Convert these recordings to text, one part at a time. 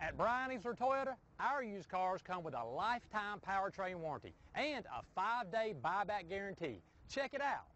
At Bryan Easler Toyota, our used cars come with a lifetime powertrain warranty and a 5-day buyback guarantee. Check it out.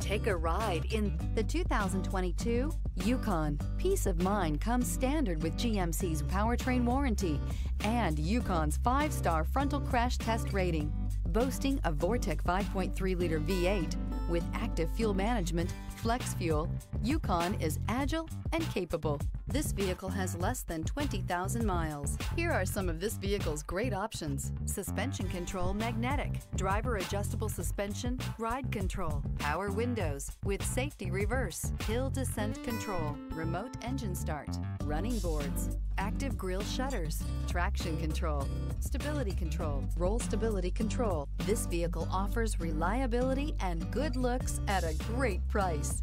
Take a ride in the 2022 Yukon. Peace of mind comes standard with GMC's powertrain warranty and Yukon's 5-star frontal crash test rating. Boasting a Vortec 5.3-liter V8 with active fuel management, flex fuel, Yukon is agile and capable. This vehicle has less than 20,000 miles. Here are some of this vehicle's great options: suspension control magnetic, driver adjustable suspension, ride control, power windows with safety reverse, hill descent control, remote engine start, running boards, active grille shutters, traction control, stability control, roll stability control. This vehicle offers reliability and good looks at a great price.